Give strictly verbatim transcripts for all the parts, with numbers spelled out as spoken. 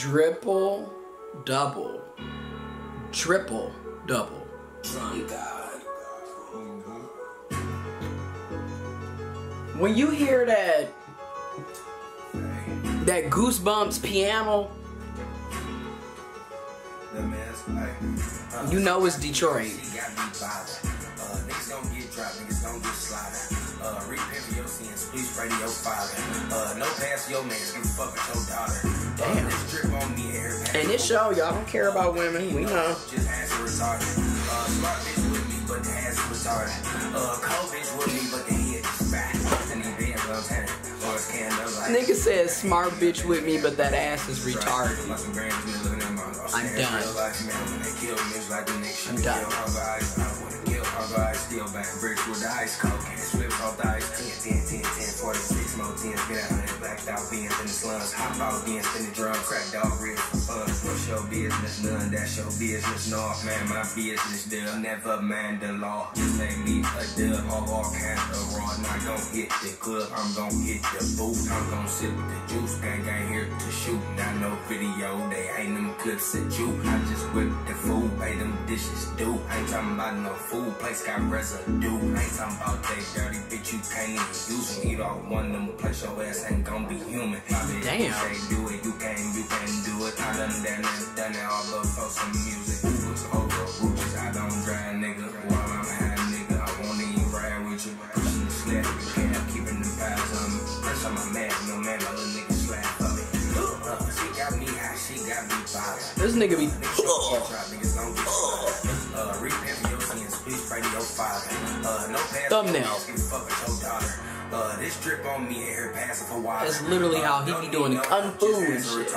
Driple Double. Triple Double. When you hear that that Goosebumps piano, you know it's Detroit. Damn. And this show, y'all don't care about women. We know. Nigga says smart bitch with me, but that ass is retarded. I'm done. I'm gon' sip the juice, gang gang here to shoot. Not no video, they ain't them clips at you. I just whip the food, pay them dishes due. Ain't talking about no food, place got residue. Ain't talking about that dirty bitch you can't even use them. Eat all one of them, place your ass ain't gon' be human. Damn. They do it, you can't, you can't do it. I done that, and done that all up for some music. Uber's over, roaches, I don't drive, nigga. While I'm high, nigga, I wanna even ride with you. Pushing the sled, can't keep it in the piles on me. I'm a man, no man, my little nigga slap up. She got me high, she got me violent. This nigga be thumbnail. This drip on me here passing for water. That's literally how he be doing the kung fu shit.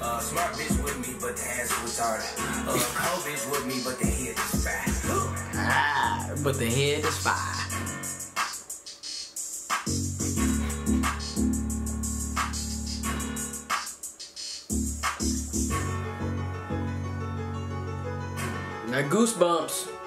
Uh, smart bitch with me, but the ass retarded. Uh, cold bitch with me, but the head is fat. Ah, but the head is fine. Now Goosebumps.